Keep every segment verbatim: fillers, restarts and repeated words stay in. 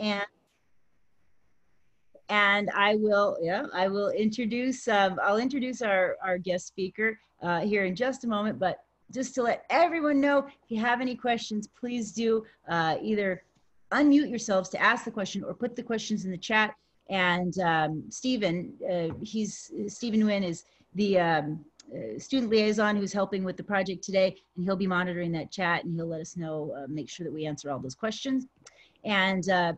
and and I will, yeah, I will introduce, um, I'll introduce our, our guest speaker uh, here in just a moment, but just to let everyone know, if you have any questions, please do uh, either unmute yourselves to ask the question or put the questions in the chat. And um, Stephen, uh, he's, Stephen Nguyen is the um, uh, student liaison who's helping with the project today, and he'll be monitoring that chat, and he'll let us know, uh, make sure that we answer all those questions. And uh,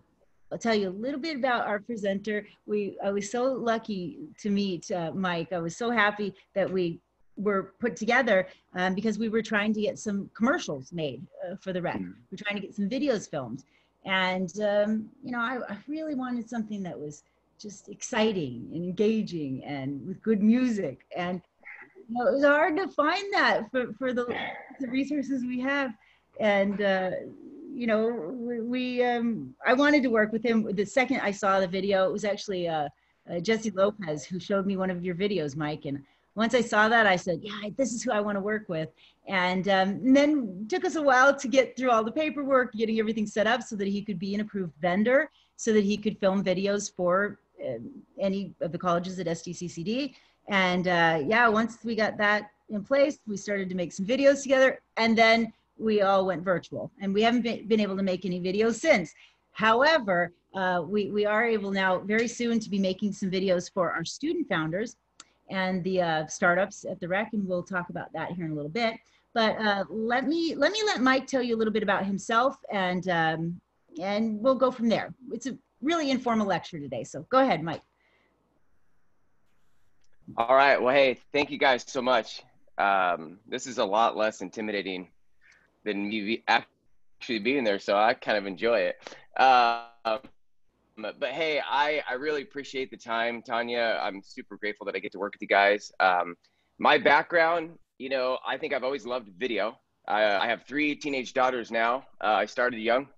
I'll tell you a little bit about our presenter. We, I was so lucky to meet uh, Mike. I was so happy that we were put together um, because we were trying to get some commercials made uh, for the Rec. Mm-hmm. We're trying to get some videos filmed. And, um, you know, I, I really wanted something that was just exciting and engaging and with good music. And you know, it was hard to find that for, for the, the resources we have. And, uh, you know, we, we um, I wanted to work with him. The second I saw the video, it was actually uh, uh, Jesse Lopez who showed me one of your videos, Mike. And once I saw that, I said, yeah, this is who I want to work with. And, um, and then took us a while to get through all the paperwork, getting everything set up so that he could be an approved vendor, so that he could film videos for uh, any of the colleges at S D C C D. And uh, yeah, once we got that in place, we started to make some videos together, and then we all went virtual, and we haven't been able to make any videos since. However, uh, we, we are able now very soon to be making some videos for our student founders and the uh, startups at the Rec, and we'll talk about that here in a little bit. But uh, let me let me let Mike tell you a little bit about himself, and um, and we'll go from there. It's a really informal lecture today, so go ahead, Mike. All right. Well, hey, thank you guys so much. Um, this is a lot less intimidating than me actually being there, so I kind of enjoy it. Uh, But, but hey, I, I really appreciate the time, Tanya. I'm super grateful that I get to work with you guys. Um, my background, you know, I think I've always loved video. I, I have three teenage daughters now. Uh, I started young,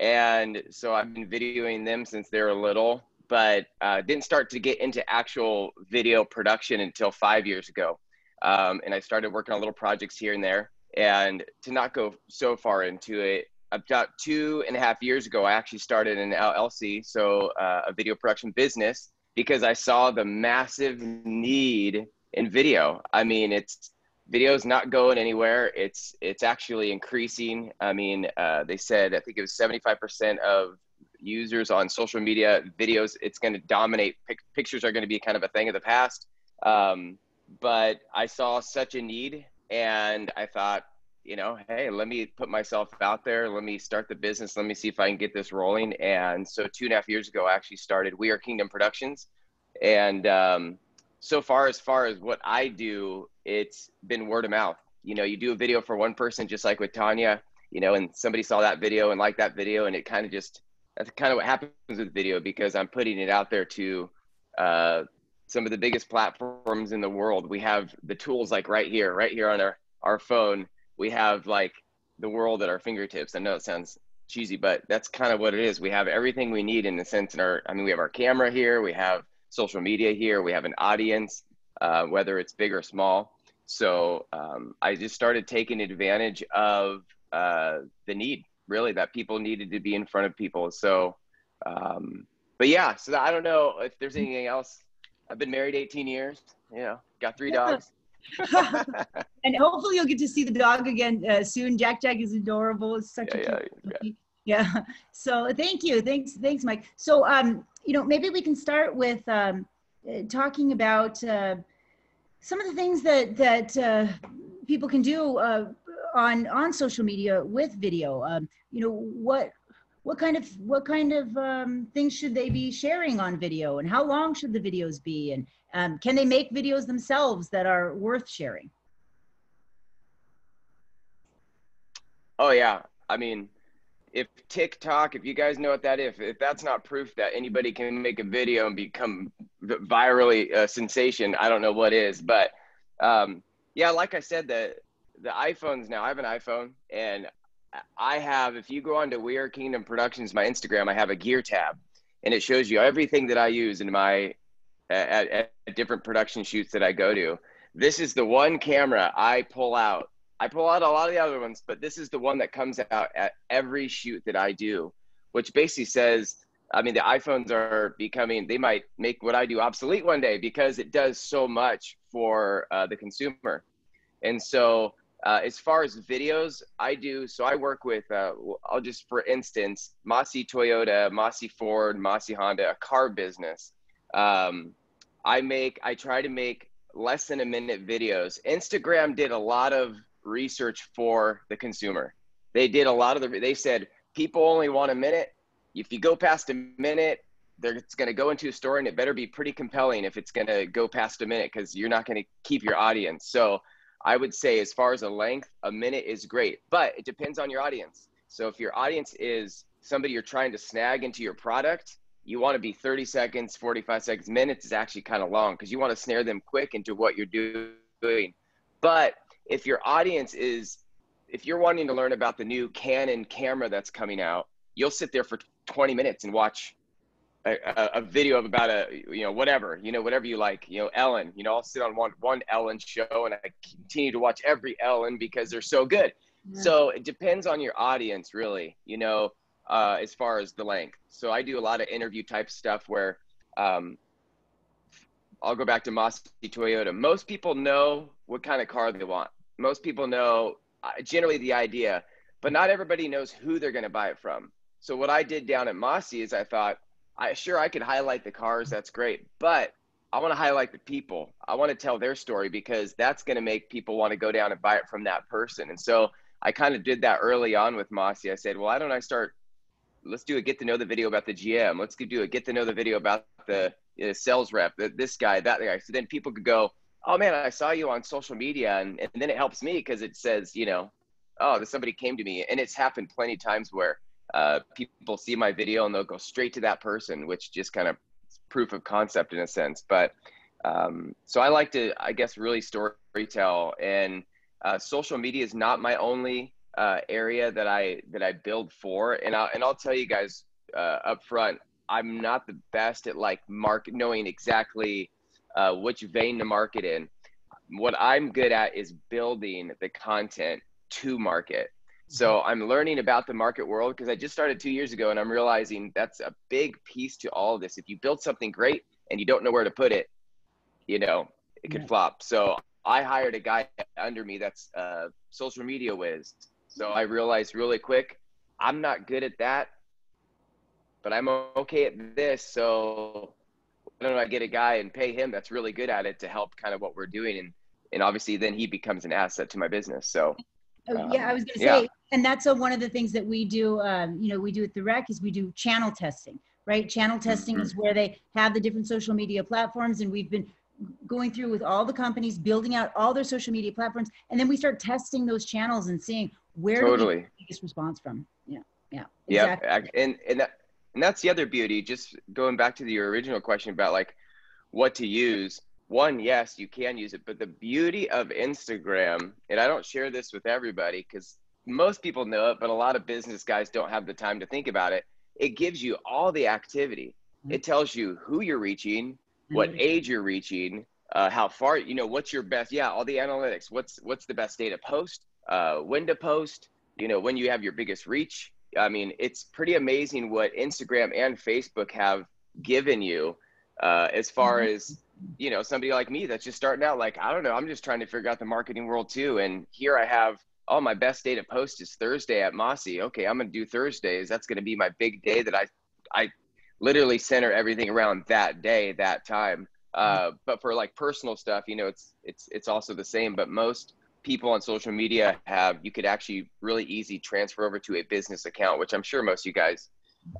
and so I've been videoing them since they were little, but uh, didn't start to get into actual video production until five years ago. Um, and I started working on little projects here and there. And to not go so far into it, about two and a half years ago, I actually started an L L C, so uh, a video production business, because I saw the massive need in video. I mean, it's video's not going anywhere. It's it's actually increasing. I mean, uh, they said, I think it was seventy-five percent of users on social media videos. It's going to dominate. Pic pictures are going to be kind of a thing of the past. Um, but I saw such a need, and I thought, you know, hey, let me put myself out there. Let me start the business. Let me see if I can get this rolling. And so two and a half years ago, I actually started We Are Kingdom Productions. And um, so far, as far as what I do, it's been word of mouth. You know, you do a video for one person, just like with Tanya, you know, and somebody saw that video and liked that video. And it kind of just, that's kind of what happens with video, because I'm putting it out there to uh, some of the biggest platforms in the world. We have the tools like right here, right here on our, our phone. We have like the world at our fingertips. I know it sounds cheesy, but that's kind of what it is. We have everything we need in a sense in our, I mean, we have our camera here, we have social media here, we have an audience, uh, whether it's big or small. So um, I just started taking advantage of uh, the need, really, that people needed to be in front of people. So, um, but yeah, so I don't know if there's anything else. I've been married eighteen years, you know, got three dogs. And hopefully you'll get to see the dog again uh, soon. Jack Jack is adorable. It's such yeah, a cute yeah, yeah. yeah. So thank you. Thanks. Thanks, Mike. So, um, you know, maybe we can start with um, uh, talking about uh, some of the things that, that uh, people can do uh, on, on social media with video. Um, you know, what, what kind of, what kind of um, things should they be sharing on video, and how long should the videos be? And Um, can they make videos themselves that are worth sharing? Oh yeah, I mean, if TikTok, if you guys know what that is, if, if that's not proof that anybody can make a video and become virally a sensation, I don't know what is. But um, yeah, like I said, the the iPhones now. I have an iPhone, and I have. If you go on to We Are Kingdom Productions, my Instagram, I have a gear tab, and it shows you everything that I use in my At, at different production shoots that I go to. This is the one camera I pull out. I pull out a lot of the other ones, but this is the one that comes out at every shoot that I do, which basically says I mean, the iPhones are becoming, they might make what I do obsolete one day because it does so much for uh, the consumer. And so uh, as far as videos, I do, so I work with, uh, I'll just, for instance, Mossy Toyota, Mossy Ford, Mossy Honda, a car business. Um, I make, I try to make less than a minute videos. Instagram did a lot of research for the consumer. They did a lot of the, they said, people only want a minute. If you go past a minute, they're, it's going to go into a store, and it better be pretty compelling if it's going to go past a minute, because you're not going to keep your audience. So I would say as far as a length, a minute is great, but it depends on your audience. So if your audience is somebody you're trying to snag into your product, you want to be thirty seconds, forty-five seconds, minutes is actually kind of long because you want to snare them quick into what you're doing. But if your audience is, if you're wanting to learn about the new Canon camera that's coming out, you'll sit there for twenty minutes and watch a, a, a video of about a, you know, whatever, you know, whatever you like, you know, Ellen, you know, I'll sit on one, one Ellen show and I continue to watch every Ellen because they're so good. Yeah. So it depends on your audience really, you know, uh, as far as the length. So I do a lot of interview type stuff where um, I'll go back to Mossy Toyota. Most people know what kind of car they want. Most people know uh, generally the idea, but not everybody knows who they're going to buy it from. So what I did down at Mossy is I thought, I, sure, I could highlight the cars, that's great, but I want to highlight the people. I want to tell their story because that's going to make people want to go down and buy it from that person. And so I kind of did that early on with Mossy. I said, well, why don't I start, let's do a get to know the video about the G M. Let's do a get to know the video about the you know, sales rep, the, this guy, that guy. So then people could go, oh man, I saw you on social media. And, and then it helps me because it says, you know, oh, somebody came to me. And it's happened plenty of times where Uh, people see my video and they'll go straight to that person, which just kind of proof of concept in a sense. But um, so I like to, I guess, really story tell, and uh, social media is not my only uh, area that I that I build for. And I'll and I'll tell you guys uh, up front, I'm not the best at like market knowing exactly uh, which vein to market in. What I'm good at is building the content to market. So I'm learning about the market world because I just started two years ago and I'm realizing that's a big piece to all of this. If you build something great and you don't know where to put it, you know, it could yeah. flop. So I hired a guy under me that's a social media whiz. So I realized really quick, I'm not good at that, but I'm okay at this. So why don't I get a guy and pay him that's really good at it to help kind of what we're doing. And, and obviously then he becomes an asset to my business. So. Oh, yeah, I was going to say, yeah. and that's a, one of the things that we do, um, you know, we do at the Rec is we do channel testing, right? Channel testing mm-hmm. is where they have the different social media platforms. And we've been going through with all the companies, building out all their social media platforms. And then we start testing those channels and seeing where totally. do we get the biggest response from. Yeah, yeah, exactly. Yeah, and, and, that, and that's the other beauty, just going back to the original question about like what to use. One, yes, you can use it, but the beauty of Instagram, and I don't share this with everybody because most people know it, but a lot of business guys don't have the time to think about it. It gives you all the activity. Mm-hmm. It tells you who you're reaching, mm-hmm. what age you're reaching, uh, how far, you know, what's your best, yeah, all the analytics. What's what's the best day to post, uh, when to post, you know, when you have your biggest reach. I mean, it's pretty amazing what Instagram and Facebook have given you uh, as far mm-hmm. as, you know, somebody like me that's just starting out, like, I don't know, I'm just trying to figure out the marketing world too. And here I have, oh, my best day to post is Thursday at Mossy. Okay, I'm going to do Thursdays. That's going to be my big day that I, I literally center everything around that day, that time. Uh, but for like personal stuff, you know, it's, it's, it's also the same, but most people on social media have, you could actually really easy transfer over to a business account, which I'm sure most of you guys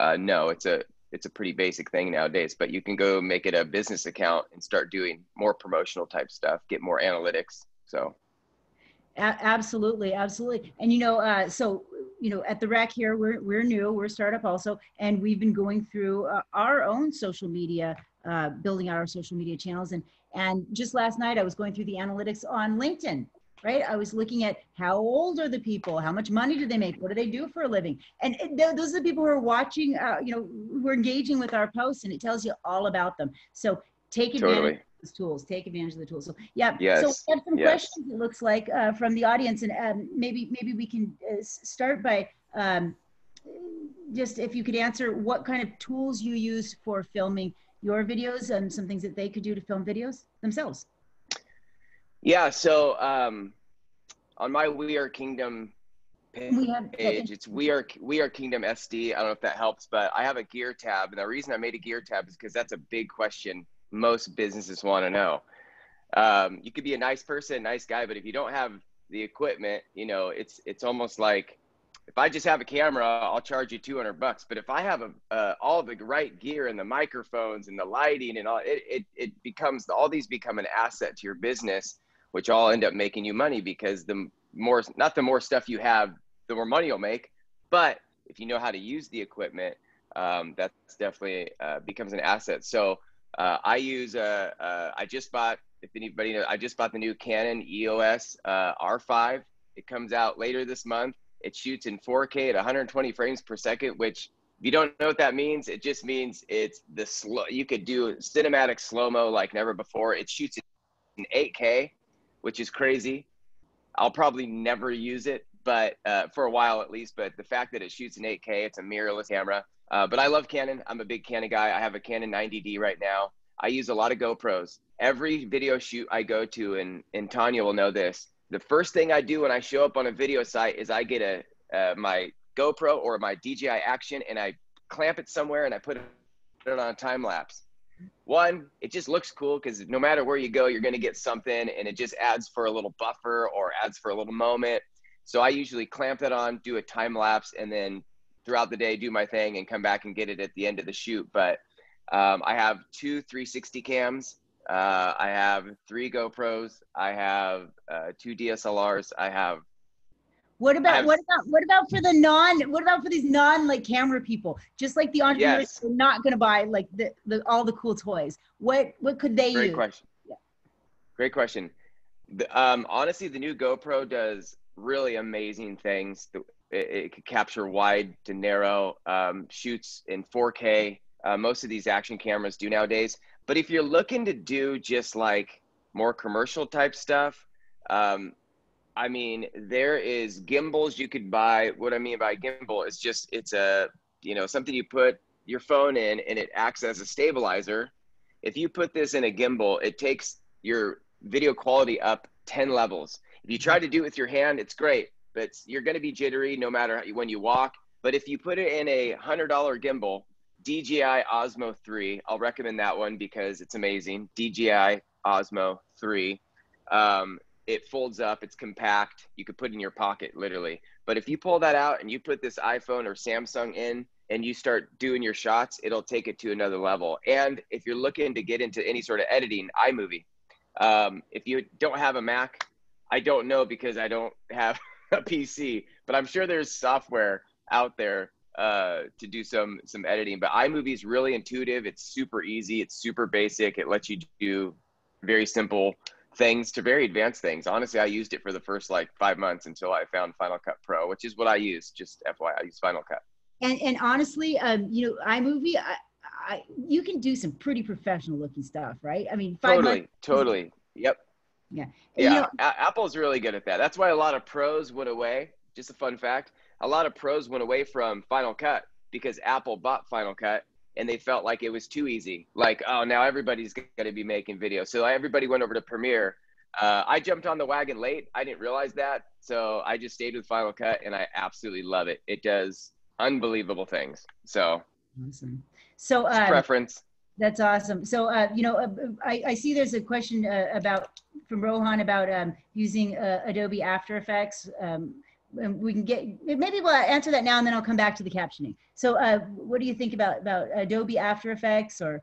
uh, know. It's a, it's a pretty basic thing nowadays, but you can go make it a business account and start doing more promotional type stuff, get more analytics. So. A- absolutely. Absolutely. And, you know, uh, so, you know, at the Rec here, we're, we're new, we're a startup also, and we've been going through uh, our own social media, uh, building out our social media channels. And, and just last night I was going through the analytics on LinkedIn. Right? I was looking at how old are the people? How much money do they make? What do they do for a living? And th those are the people who are watching, uh, you know, who are engaging with our posts, and it tells you all about them. So take advantage totally. of those tools. Take advantage of the tools. So yeah. Yes. So we have some yes. questions, it looks like, uh, from the audience, and um, maybe maybe we can uh, start by um, just if you could answer what kind of tools you use for filming your videos and some things that they could do to film videos themselves. Yeah, so um, on my We Are Kingdom page, we have, it's We Are We Are Kingdom S D. I don't know if that helps, but I have a gear tab. And the reason I made a gear tab is because that's a big question most businesses want to know. Um, you could be a nice person, nice guy, but if you don't have the equipment, you know, it's it's almost like, if I just have a camera, I'll charge you two hundred bucks. But if I have a, uh, all the right gear and the microphones and the lighting and all, it, it, it becomes, all these become an asset to your business, which all end up making you money, because the more, not the more stuff you have, the more money you'll make. But if you know how to use the equipment, um, that's definitely uh, becomes an asset. So uh, I use, a, a, I just bought, if anybody knows, I just bought the new Canon E O S uh, R five. It comes out later this month. It shoots in four K at one hundred twenty frames per second, which, if you don't know what that means, it just means it's the slow, you could do cinematic slow-mo like never before. It shoots in eight K, which is crazy. I'll probably never use it, but uh, for a while at least, but the fact that it shoots in eight K, it's a mirrorless camera. Uh, but I love Canon. I'm a big Canon guy. I have a Canon ninety D right now. I use a lot of GoPros. Every video shoot I go to, and, and Tanya will know this, the first thing I do when I show up on a video site is I get a uh, my GoPro or my D J I Action, and I clamp it somewhere and I put it on a time lapse. One, it just looks cool, because no matter where you go, you're going to get something, and it just adds for a little buffer or adds for a little moment. So I usually clamp that on, do a time lapse, and then throughout the day do my thing and come back and get it at the end of the shoot. But um, I have two three sixty cams. Uh, I have three GoPros. I have uh, two D S L Rs. I have. What about have, what about what about for the non? What about for these non like camera people? Just like the entrepreneurs, yes, who are not going to buy like the, the all the cool toys. What what could they Great use? Great question. Yeah. Great question. The, um, honestly, the new GoPro does really amazing things. It, it could capture wide to narrow, um, shoots in four K. Uh, most of these action cameras do nowadays. But if you're looking to do just like more commercial type stuff, um, I mean, there is gimbals you could buy. What I mean by gimbal is just, it's a, you know, something you put your phone in and it acts as a stabilizer. If you put this in a gimbal, it takes your video quality up ten levels. If you try to do it with your hand, it's great, but you're gonna be jittery no matter how you, when you walk. But if you put it in a one hundred dollar gimbal, D J I Osmo three, I'll recommend that one because it's amazing. D J I Osmo three. Um, it folds up, it's compact. You could put it in your pocket, literally. But if you pull that out and you put this iPhone or Samsung in and you start doing your shots, it'll take it to another level. And if you're looking to get into any sort of editing, iMovie. Um, if you don't have a Mac, I don't know because I don't have a P C, but I'm sure there's software out there uh to do some some editing. But iMovie is really intuitive. It's super easy, it's super basic. It lets you do very simple things to very advanced things. Honestly, I used it for the first like five months until I found Final Cut Pro, which is what I use. Just F Y I, I use Final Cut. And and honestly, um you know, iMovie, I, I you can do some pretty professional looking stuff, right? I mean, five totally months totally yep yeah and yeah you know, Apple's really good at that. That's why a lot of pros went away. Just a fun fact. A lot of pros went away from Final Cut because Apple bought Final Cut and they felt like it was too easy. Like, oh, now everybody's gonna be making videos. So everybody went over to Premiere. Uh, I jumped on the wagon late. I didn't realize that. So I just stayed with Final Cut and I absolutely love it. It does unbelievable things. So, awesome. So uh, preference. That's awesome. So, uh, you know, uh, I, I see there's a question uh, about from Rohan about um, using uh, Adobe After Effects. Um, And we can get, maybe we'll answer that now and then I'll come back to the captioning. So uh, what do you think about, about Adobe After Effects or?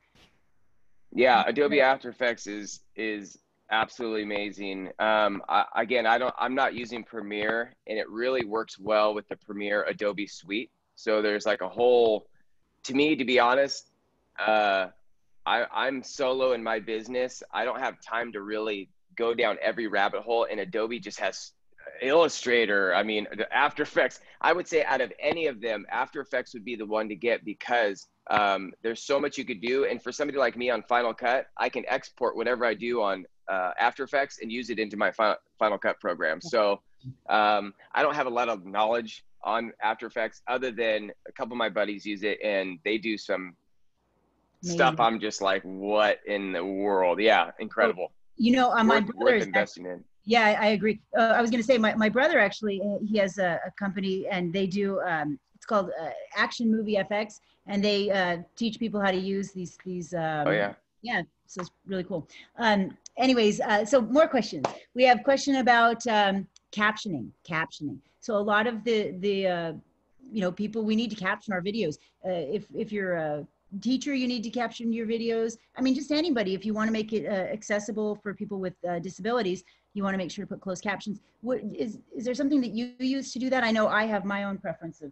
Yeah, Adobe After Effects is, is absolutely amazing. Um, I, again, I don't, I'm not using Premiere, and it really works well with the Premiere Adobe suite. So there's like a whole, to me, to be honest, uh, I, I'm solo in my business. I don't have time to really go down every rabbit hole, and Adobe just has Illustrator, I mean, After Effects, I would say out of any of them, After Effects would be the one to get, because um, there's so much you could do. And for somebody like me on Final Cut, I can export whatever I do on uh, After Effects and use it into my Final, Final Cut program. So um, I don't have a lot of knowledge on After Effects, other than a couple of my buddies use it and they do some Maybe. stuff I'm just like, what in the world? Yeah, incredible. You know, uh, my worth, brother worth is investing in. Yeah, I agree. Uh, I was going to say my, my brother actually, he has a, a company and they do, um, it's called uh, Action Movie F X, and they uh, teach people how to use these, these. Um, oh yeah. Yeah, so it's really cool. Um, anyways, uh, so more questions. We have a question about um, captioning, captioning. So a lot of the, the uh, you know, people, we need to caption our videos. Uh, if, if you're a teacher, you need to caption your videos. I mean, just anybody, if you want to make it uh, accessible for people with uh, disabilities, you want to make sure to put closed captions. What, is, is there something that you use to do that? I know I have my own preference of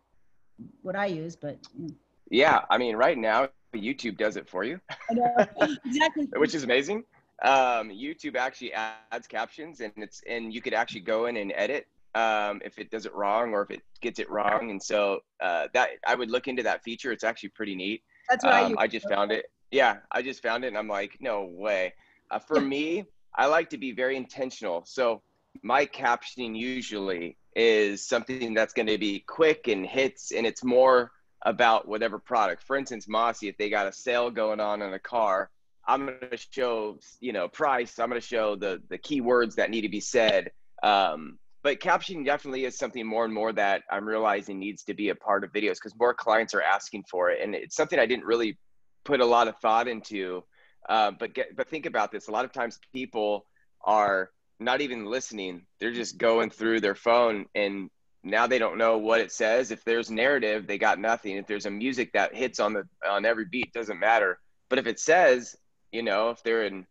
what I use, but. You know. Yeah, I mean, right now, YouTube does it for you. I know. Exactly. Which is amazing. Um, YouTube actually adds captions, and it's and you could actually go in and edit um, if it does it wrong or if it gets it wrong. And so uh, that I would look into that feature. It's actually pretty neat. That's what um, I use. I just found it. Yeah, I just found it, and I'm like, no way. Uh, for me, I like to be very intentional. So my captioning usually is something that's going to be quick and hits, and it's more about whatever product. For instance, Mossy, if they got a sale going on in a car, I'm going to show, you know, price. I'm going to show the the keywords that need to be said. Um, but captioning definitely is something more and more that I'm realizing needs to be a part of videos because more clients are asking for it. And it's something I didn't really put a lot of thought into. Uh, but get, but think about this. A lot of times people are not even listening. They're just going through their phone, and now they don't know what it says. If there's narrative, they got nothing. If there's a music that hits on the on every beat, doesn't matter. But if it says, you know, if they're in,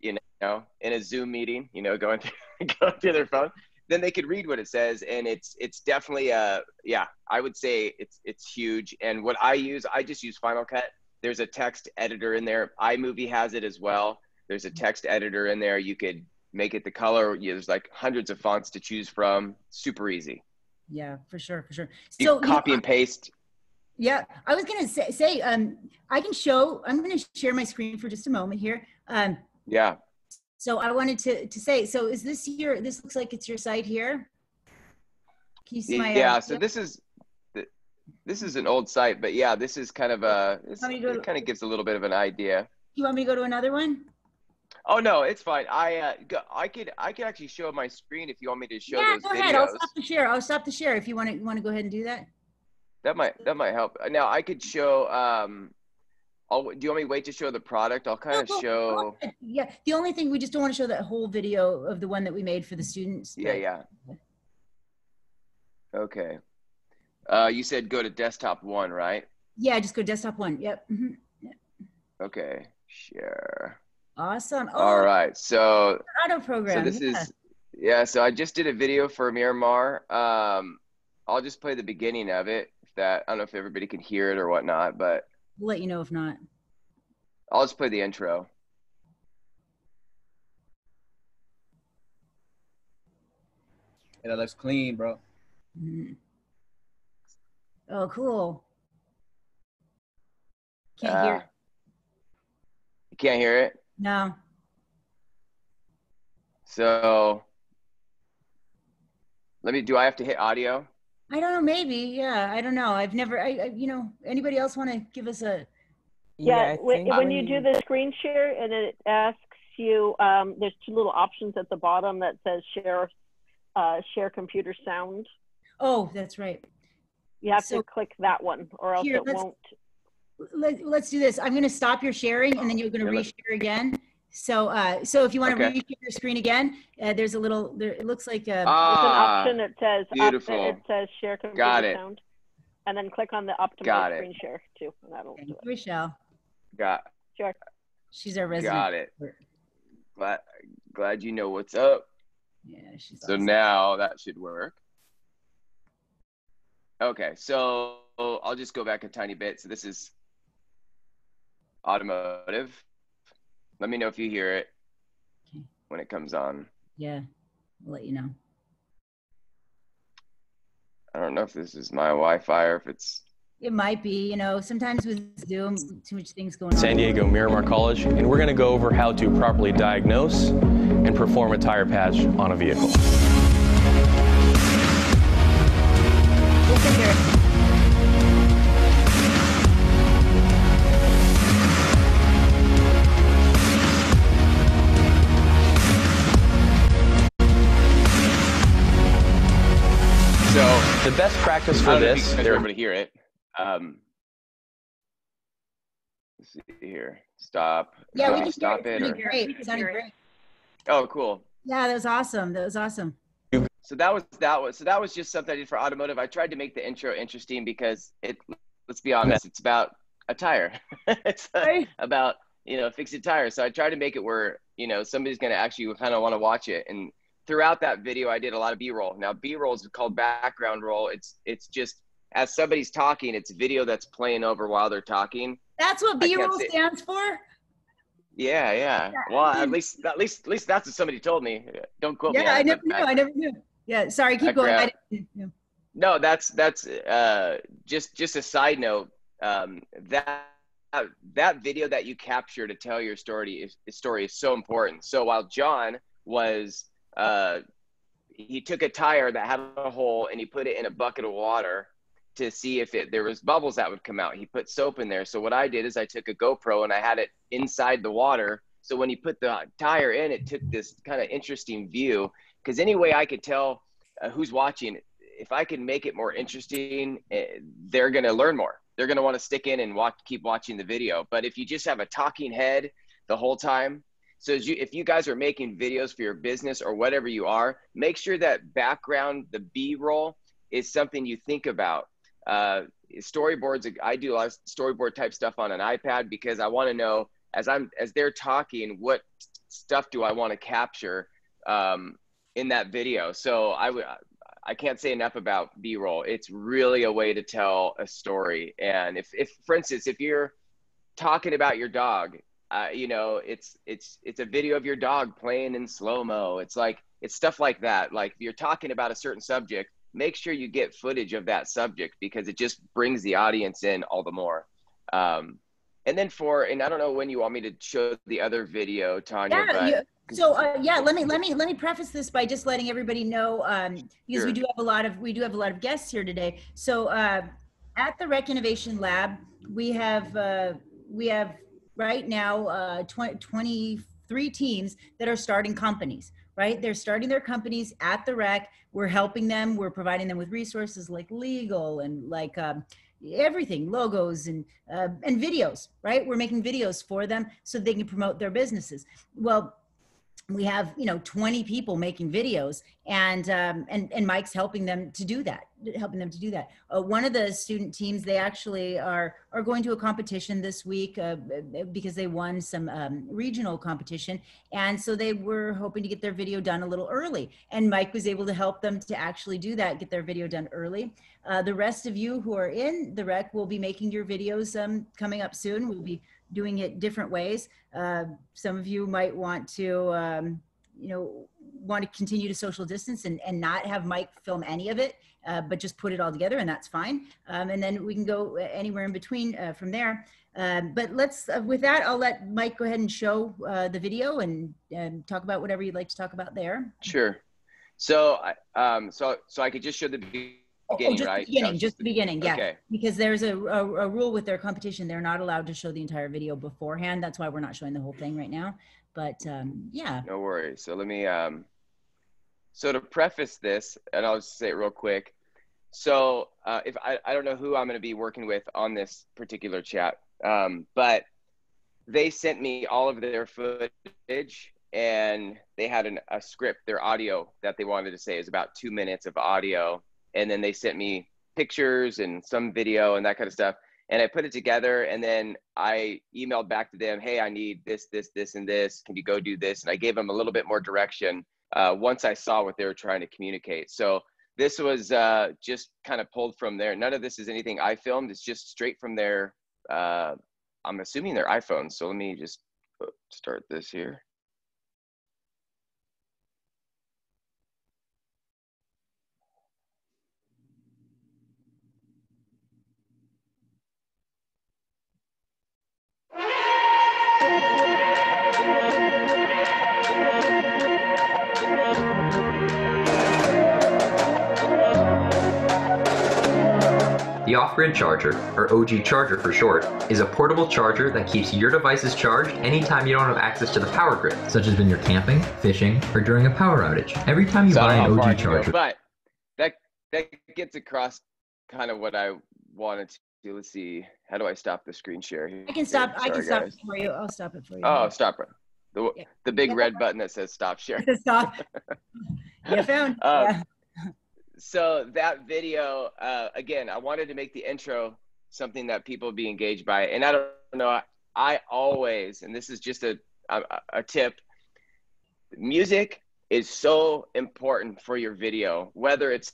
you know, in a Zoom meeting, you know, going through, going through their phone, then they could read what it says. And it's it's definitely a yeah. I would say it's it's huge. And what I use, I just use Final Cut. There's a text editor in there. iMovie has it as well. There's a text editor in there. You could make it the color. There's like hundreds of fonts to choose from. Super easy. Yeah, for sure, for sure. So you copy and paste. Yeah, I was gonna say, say um, I can show. I'm gonna share my screen for just a moment here. Um, yeah. So I wanted to to say. So is this your? This looks like it's your site here. Can you see my? Yeah. Uh, so this is this is an old site, but yeah, this is kind of a. This, it kind of gives a little bit of an idea. You want me to go to another one? Oh no, it's fine. I uh, go, I could I could actually show my screen if you want me to show yeah, those videos. Yeah, go ahead. I'll stop the share. I'll stop the share if you want to you want to go ahead and do that. That might that might help. Now I could show. Um, I'll, do you want me to wait to show the product? I'll kind no, of show. Yeah. The only thing we just don't want to show that whole video of the one that we made for the students. Yeah, yeah. Okay. Uh, you said go to desktop one, right? Yeah, just go to desktop one. Yep. Mm-hmm. Yep. Okay. Share. Awesome. Oh, all right. So auto program. So this yeah. is, yeah. So I just did a video for Miramar. Um, I'll just play the beginning of it. If that I don't know if everybody can hear it or whatnot, but we'll let you know if not. I'll just play the intro. And it looks clean, bro. Mm-hmm. Oh, cool. Can't uh, hear it. You can't hear it? No. So let me, do I have to hit audio? I don't know. Maybe. Yeah. I don't know. I've never, I, I you know, anybody else want to give us a. Yeah. yeah when, when you do the screen share and it asks you, um, there's two little options at the bottom that says share, uh, share computer sound. Oh, that's right. You have so, to click that one or else here, it won't. Let, let's do this. I'm going to stop your sharing and then you're going to reshare again. So, uh, so if you want to okay. reshare your screen again, uh, there's a little, there, it looks like a, ah, an option that says, beautiful. Option, it says share computer Got it. sound and then click on the optimize screen share too. And that'll Thank do it. Michelle. Got Sure. She's our resident. Got it. Glad, glad you know what's up. Yeah. She's so awesome. Now that should work. Okay. So I'll just go back a tiny bit. So this is automotive. Let me know if you hear it okay. when it comes on. Yeah, we'll let you know. I don't know if this is my Wi-Fi or if it's... It might be, you know, sometimes with Zoom, too much things going on. San Diego, Miramar College, and we're going to go over how to properly diagnose and perform a tire patch on a vehicle. figure. The best practice for this. I don't know if you guys are able to hear it. Um, let's see here. Stop. Yeah, uh, we can stop it. It great. It sounded great. Oh, cool. Yeah, that was awesome. That was awesome. So that was that was so that was just something I did for automotive. I tried to make the intro interesting because it. Let's be honest, it's about a tire. It's right. about you know fixing tires. So I tried to make it where you know somebody's going to actually kind of want to watch it. And throughout that video, I did a lot of B-roll. Now, B-roll is called background roll. It's it's just as somebody's talking, it's video that's playing over while they're talking. That's what B-roll stands for. Yeah, yeah. Well, at least at least at least that's what somebody told me. Don't quote me. Yeah, I never knew. I never knew. Yeah, sorry, keep going. I didn't know. No, that's that's uh, just just a side note. Um, that that video that you capture to tell your story is story is so important. So while John was Uh, he took a tire that had a hole and he put it in a bucket of water to see if it, there was bubbles that would come out. He put soap in there. So what I did is I took a GoPro and I had it inside the water. So when he put the tire in, it took this kind of interesting view, because any way I could tell uh, who's watching, if I can make it more interesting, they're going to learn more. They're going to want to stick in and watch, keep watching the video. But if you just have a talking head the whole time, So as you, if you guys are making videos for your business or whatever you are, make sure that background, the B-roll, is something you think about. Uh, storyboards, I do a lot of storyboard type stuff on an iPad because I want to know, as I'm as they're talking, what stuff do I want to capture um, in that video? So I, I can't say enough about B-roll. It's really a way to tell a story. And if, if for instance, if you're talking about your dog, Uh, you know, it's it's it's a video of your dog playing in slow-mo. It's like it's stuff like that. Like if you're talking about a certain subject, make sure you get footage of that subject because it just brings the audience in all the more. Um, and then for and I don't know when you want me to show the other video, Tanya. Yeah, but you, so uh, yeah, let me let me let me preface this by just letting everybody know um, because sure. we do have a lot of we do have a lot of guests here today. So uh, at the Rec Innovation Lab, we have uh, we have. right now uh, twenty-three teams that are starting companies, right? They're starting their companies at the Rec. We're helping them. We're providing them with resources like legal and like um, everything, logos and, uh, and videos, right? We're making videos for them so they can promote their businesses. Well, we have, you know, twenty people making videos and, um, and, and Mike's helping them to do that, helping them to do that. Uh, one of the student teams, they actually are, are going to a competition this week uh, because they won some um, regional competition. And so they were hoping to get their video done a little early. And Mike was able to help them to actually do that, get their video done early. Uh, the rest of you who are in the Rec will be making your videos um, coming up soon. We'll be doing it different ways. Uh, some of you might want to, um, you know, want to continue to social distance and, and not have Mike film any of it, uh, but just put it all together and that's fine. Um, and then we can go anywhere in between uh, from there. Um, but let's, uh, with that, I'll let Mike go ahead and show uh, the video and, and talk about whatever you'd like to talk about there. Sure. So, um, so, so I could just show the beginning, oh, oh, just right? The beginning, just the beginning, yeah. Okay. Because there's a, a, a rule with their competition. They're not allowed to show the entire video beforehand. That's why we're not showing the whole thing right now. But um, yeah. No worries. So let me, um, so to preface this, and I'll just say it real quick. So uh, if I, I don't know who I'm going to be working with on this particular chat, um, but they sent me all of their footage and they had an, a script, their audio that they wanted to say is about two minutes of audio. And then they sent me pictures and some video and that kind of stuff. And I put it together and then I emailed back to them, hey, I need this, this, this, and this. Can you go do this? And I gave them a little bit more direction uh, once I saw what they were trying to communicate. So this was uh, just kind of pulled from there. None of this is anything I filmed. It's just straight from their, uh, I'm assuming their iPhones. So let me just start this here. The off-grid charger, or O G charger for short, is a portable charger that keeps your devices charged anytime you don't have access to the power grid, such as when you're camping, fishing, or during a power outage. Every time you buy an O G charger. But that, that gets across kind of what I wanted to do. Let's see, how do I stop the screen share here? I can stop, Sorry, I can guys. stop it for you. I'll stop it for you. Oh, stop it. The, yeah. the big yeah. red button that says stop sharing. Stop. You found. Um, yeah. So that video, uh, again, I wanted to make the intro something that people be engaged by. And I don't know, I, I always, and this is just a, a, a tip, music is so important for your video, whether it's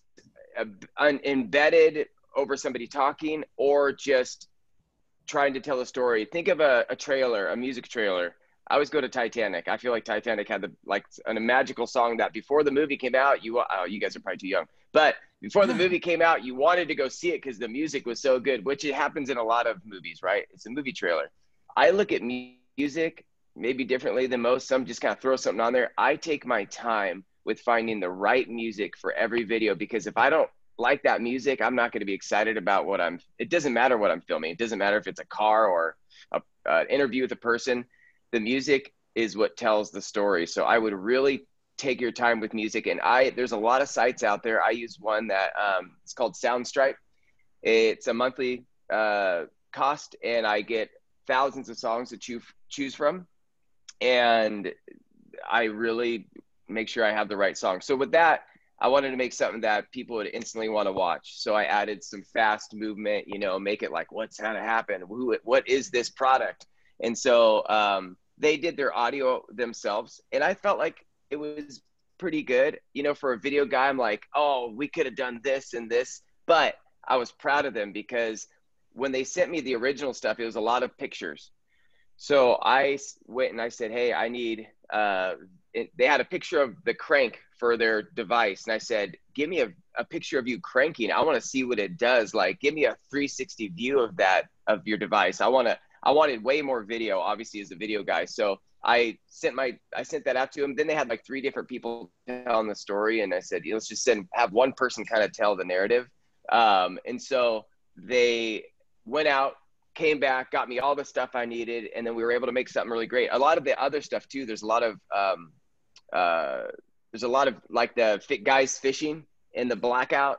a, an embedded over somebody talking or just trying to tell a story. Think of a, a trailer, a music trailer. I always go to Titanic. I feel like Titanic had the like an, a magical song that before the movie came out, you oh, you guys are probably too young, but before the movie came out, you wanted to go see it because the music was so good, which it happens in a lot of movies, right? It's a movie trailer. I look at music maybe differently than most. Some just kind of throw something on there. I take my time with finding the right music for every video, because if I don't like that music, I'm not going to be excited about what I'm, it doesn't matter what I'm filming. It doesn't matter if it's a car or an uh, interview with a person. The music is what tells the story. So I would really take your time with music. And I, there's a lot of sites out there. I use one that um, it's called Soundstripe. It's a monthly uh, cost, and I get thousands of songs to choose choose from. And I really make sure I have the right song. So with that, I wanted to make something that people would instantly want to watch. So I added some fast movement, you know, make it like, what's going to happen? Who, what is this product? And so um, they did their audio themselves, and I felt like it was pretty good. You know, for a video guy, I'm like, oh, we could have done this and this, but I was proud of them because when they sent me the original stuff, it was a lot of pictures. So I went and I said, hey, I need, uh, it, they had a picture of the crank for their device. And I said, give me a, a picture of you cranking. I want to see what it does. Like, give me a three sixty view of that, of your device. I want to, I wanted way more video, obviously, as a video guy. So I sent my, I sent that out to him. Then they had like three different people telling the story. And I said, let's just send, have one person kind of tell the narrative. Um, and so they went out, came back, got me all the stuff I needed. And then we were able to make something really great. A lot of the other stuff too, there's a lot of, um, uh, there's a lot of like the fit guys fishing in the blackout.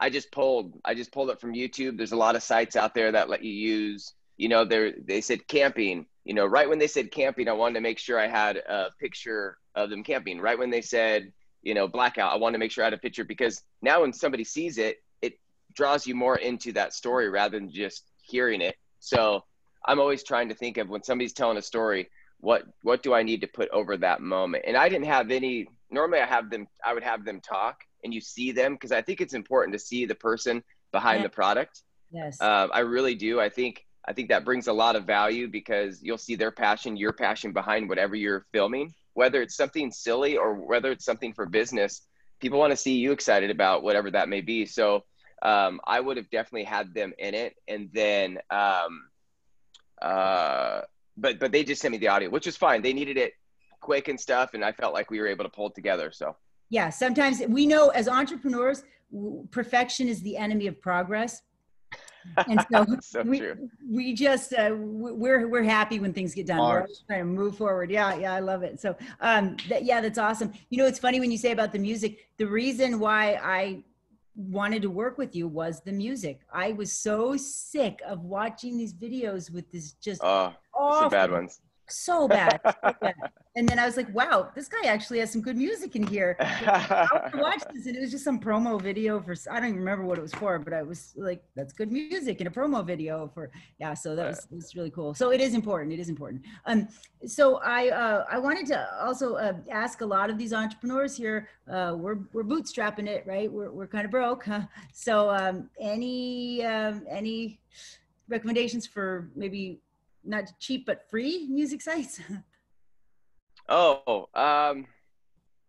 I just pulled, I just pulled it from YouTube. There's a lot of sites out there that let you use. You know, they they said camping, you know, right when they said camping, I wanted to make sure I had a picture of them camping. Right when they said, you know, blackout, I wanted to make sure I had a picture, because now when somebody sees it, it draws you more into that story rather than just hearing it. So I'm always trying to think of when somebody's telling a story, what what do I need to put over that moment? And I didn't have any, normally I have them, I would have them talk and you see them, because I think it's important to see the person behind yeah. the product. Yes, uh, I really do. I think. I think that brings a lot of value because you'll see their passion, your passion behind whatever you're filming, whether it's something silly or whether it's something for business. People want to see you excited about whatever that may be. So um, I would have definitely had them in it. And then, um, uh, but but they just sent me the audio, which is fine. They needed it quick and stuff. And I felt like we were able to pull it together, so. Yeah, sometimes we know as entrepreneurs, perfection is the enemy of progress. And so, so we, we just, uh, we're, we're happy when things get done. Ours. We're always trying to move forward. Yeah. Yeah. I love it. So, um, that, yeah, that's awesome. You know, it's funny when you say about the music, the reason why I wanted to work with you was the music. I was so sick of watching these videos with this just uh, awful, bad ones. So bad. So bad. And then I was like, wow, this guy actually has some good music in here. I watched this and it was just some promo video for, I don't even remember what it was for, but I was like, that's good music in a promo video for, yeah. So that was, was really cool. So it is important. It is important. Um, so I, uh, I wanted to also uh, ask a lot of these entrepreneurs here, uh, we're, we're bootstrapping it, right? We're, we're kind of broke. Huh? So um, any, um, any recommendations for maybe not cheap, but free music sites? Oh, um,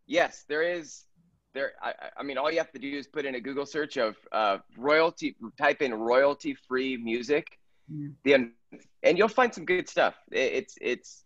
yes, there is there. I, I mean, all you have to do is put in a Google search of uh, royalty, type in royalty free music. Yeah. The, and you'll find some good stuff. It, it's, it's,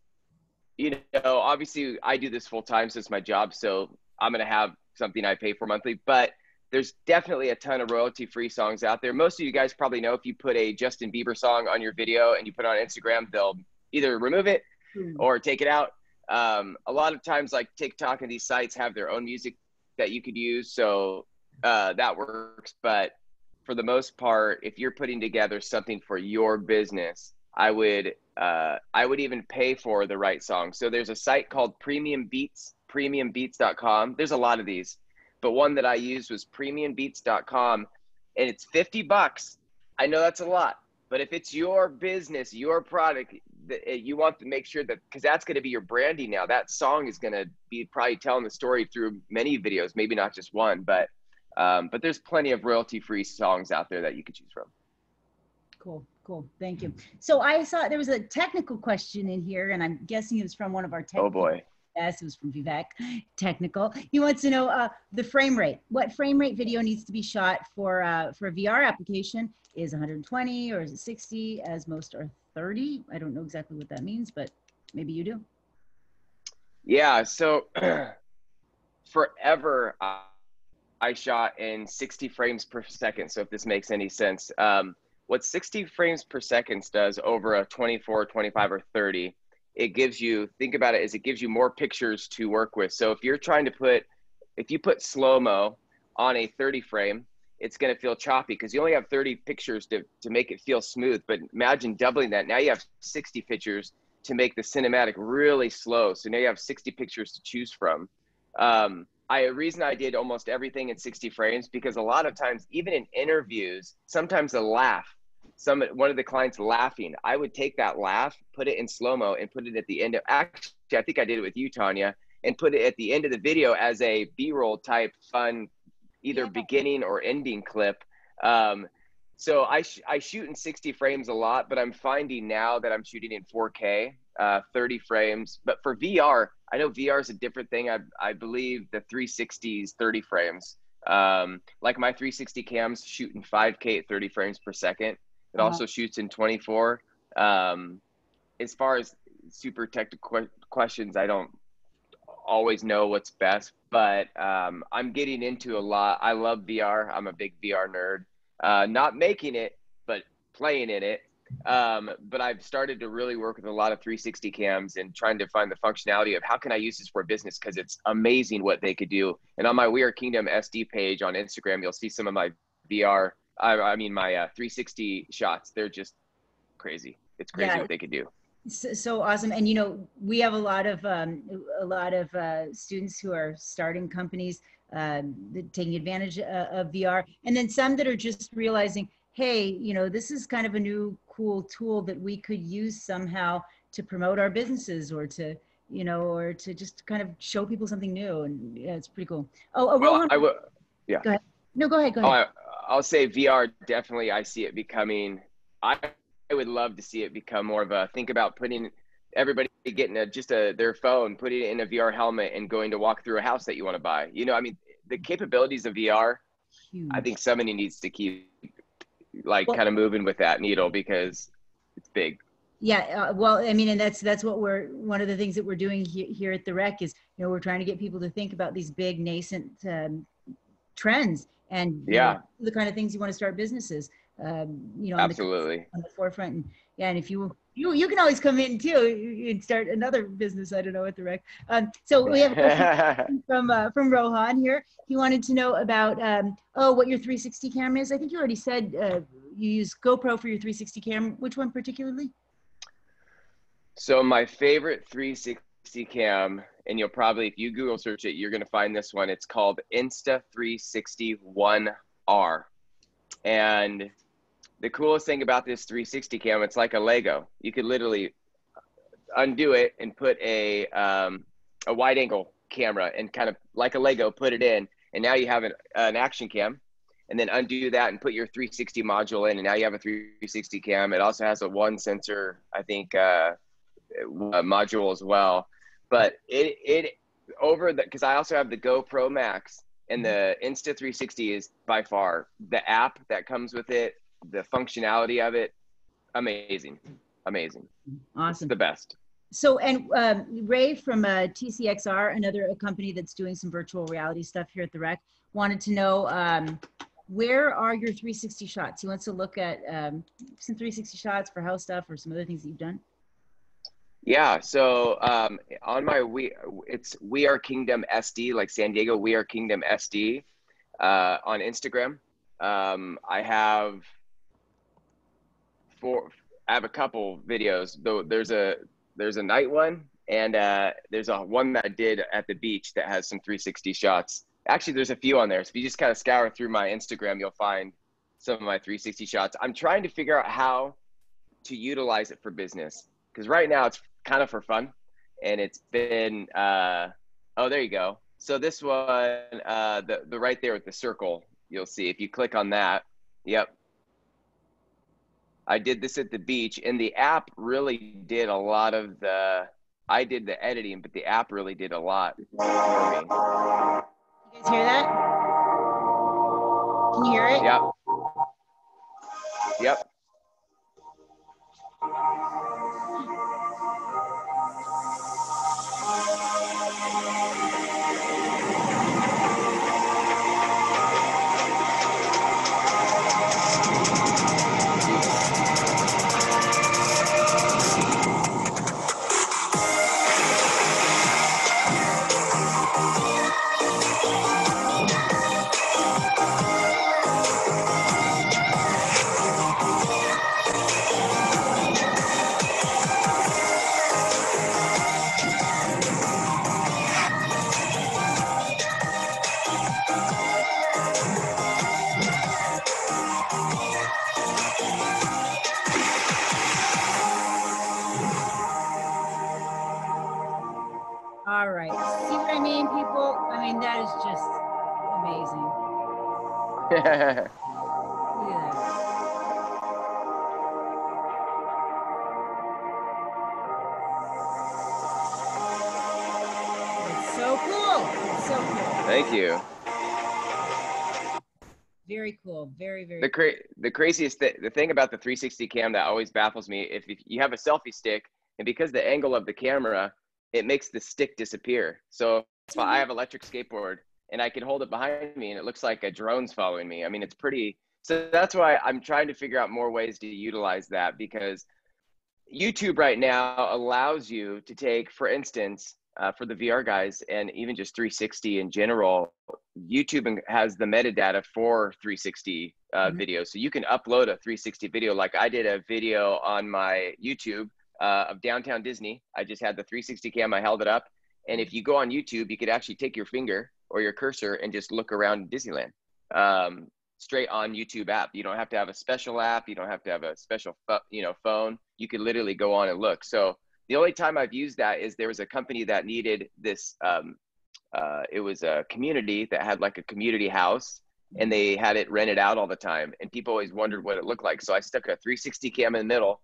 you know, obviously I do this full time, so it's my job. So I'm going to have something I pay for monthly, but there's definitely a ton of royalty-free songs out there. Most of you guys probably know if you put a Justin Bieber song on your video and you put it on Instagram, they'll either remove it mm. or take it out. Um, a lot of times, like TikTok and these sites have their own music that you could use, so uh, that works. But for the most part, if you're putting together something for your business, I would uh, I would even pay for the right song. So there's a site called Premium Beats, premium beats dot com. There's a lot of these, but one that I used was premium beats dot com, and it's fifty bucks. I know that's a lot, but if it's your business, your product, you want to make sure that, because that's going to be your branding now. That song is going to be probably telling the story through many videos, maybe not just one, but um, but there's plenty of royalty-free songs out there that you could choose from. Cool, cool, thank you. So I saw there was a technical question in here, and I'm guessing it was from one of our technical. Oh boy. Yes, it was from Vivek, technical. He wants to know uh, the frame rate. What frame rate video needs to be shot for uh, for a V R application? Is one hundred twenty or is it sixty as most are thirty? I don't know exactly what that means, but maybe you do. Yeah, so forever uh, I shot in sixty frames per second. So if this makes any sense, um, what sixty frames per second does over a twenty-four, twenty-five or thirty, it gives you, think about it as it gives you more pictures to work with. So if you're trying to put, if you put slow-mo on a thirty frame, it's gonna feel choppy because you only have thirty pictures to, to make it feel smooth. But imagine doubling that. Now you have sixty pictures to make the cinematic really slow. So now you have sixty pictures to choose from. Um, I, the reason I did almost everything in sixty frames, because a lot of times, even in interviews, sometimes the laugh, Some, one of the clients laughing, I would take that laugh, put it in slow-mo and put it at the end of, actually, I think I did it with you, Tanya, and put it at the end of the video as a B-roll type fun, either yeah. beginning or ending clip. Um, so I, sh I shoot in sixty frames a lot, but I'm finding now that I'm shooting in four K, uh, thirty frames. But for V R, I know V R is a different thing. I, I believe the three sixty is thirty frames. Um, like my three sixty cams shoot in five K at thirty frames per second. It also shoots in twenty-four. Um, as far as super technical qu questions, I don't always know what's best, but um, I'm getting into a lot. I love V R. I'm a big V R nerd. Uh, not making it, but playing in it. Um, but I've started to really work with a lot of three sixty cams and trying to find the functionality of how can I use this for business, because it's amazing what they could do. And on my We Are Kingdom S D page on Instagram, you'll see some of my V R I mean, my uh, three sixty shots, they're just crazy. It's crazy yeah. what they could do. So, so awesome. And, you know, we have a lot of, um, a lot of uh, students who are starting companies, uh, taking advantage uh, of V R. And then some that are just realizing, hey, you know, this is kind of a new cool tool that we could use somehow to promote our businesses or to, you know, or to just kind of show people something new. And yeah, it's pretty cool. Oh, oh well, Rohan, I will. Yeah. Go ahead. No, go ahead. Go ahead. Oh, I, I'll say V R, definitely I see it becoming, I, I would love to see it become more of a, think about putting everybody getting a, just a, their phone, putting it in a V R helmet and going to walk through a house that you want to buy. You know, I mean, the capabilities of V R, huge. I think somebody needs to keep like well, kind of moving with that needle because it's big. Yeah, uh, well, I mean, and that's that's what we're, one of the things that we're doing here, here at the Rec is, you know, we're trying to get people to think about these big nascent um, trends. And yeah, you know, the kind of things you want to start businesses, um, you know, on absolutely the, on the forefront. And yeah, and if you you you can always come in too and start another business. I don't know at the Rec. Um, so we have a question from uh, from Rohan here. He wanted to know about um, oh, what your three sixty camera is. I think you already said uh, you use GoPro for your three sixty camera. Which one particularly? So my favorite three sixty cam. And you'll probably, if you Google search it, you're going to find this one. It's called Insta three sixty One R. And the coolest thing about this three sixty cam, it's like a Lego. You could literally undo it and put a, um, a wide angle camera and kind of like a Lego, put it in. And now you have an, an action cam, and then undo that and put your three sixty module in. And now you have a three sixty cam. It also has a one sensor, I think, uh, module as well. But it, it over the, because I also have the GoPro Max, and the Insta three sixty is by far the app that comes with it, the functionality of it, amazing, amazing. Awesome. It's the best. So, and um, Ray from uh, T C X R, another company that's doing some virtual reality stuff here at the Rec, wanted to know, um, where are your three sixty shots? He wants to look at um, some three sixty shots for house stuff or some other things that you've done. Yeah, so um, on my, we it's We Are Kingdom S D, like San Diego, We Are Kingdom S D uh, on Instagram. Um, I have four, I have a couple videos, though. There's a, there's a night one, and uh, there's a one that I did at the beach that has some three sixty shots. Actually, there's a few on there. So if you just kind of scour through my Instagram, you'll find some of my three sixty shots. I'm trying to figure out how to utilize it for business, because right now it's kind of for fun, and it's been, uh, oh, there you go. So this one, uh, the, the right there with the circle, you'll see if you click on that. Yep. I did this at the beach, and the app really did a lot of the, I did the editing, but the app really did a lot for me. You guys hear that? Can you hear it? Yep. Yep. Yeah. It's so cool. It's so cool. Thank you. Very cool. Very, very the cra cool. The craziest thing, the thing about the three sixty cam that always baffles me, if, if you have a selfie stick, and because the angle of the camera, it makes the stick disappear. So if I have an electric skateboard, and I can hold it behind me, and it looks like a drone's following me. I mean, it's pretty, so that's why I'm trying to figure out more ways to utilize that, because YouTube right now allows you to take, for instance, uh, for the V R guys, and even just three sixty in general, YouTube has the metadata for three sixty uh, mm-hmm. videos. So you can upload a three sixty video. Like I did a video on my YouTube uh, of downtown Disney. I just had the three sixty cam, I held it up. And if you go on YouTube, you could actually take your finger or your cursor and just look around Disneyland um, straight on YouTube app. You don't have to have a special app. You don't have to have a special you know, phone. You could literally go on and look. So the only time I've used that is there was a company that needed this. Um, uh, it was a community that had like a community house, and they had it rented out all the time. And people always wondered what it looked like. So I stuck a three sixty cam in the middle,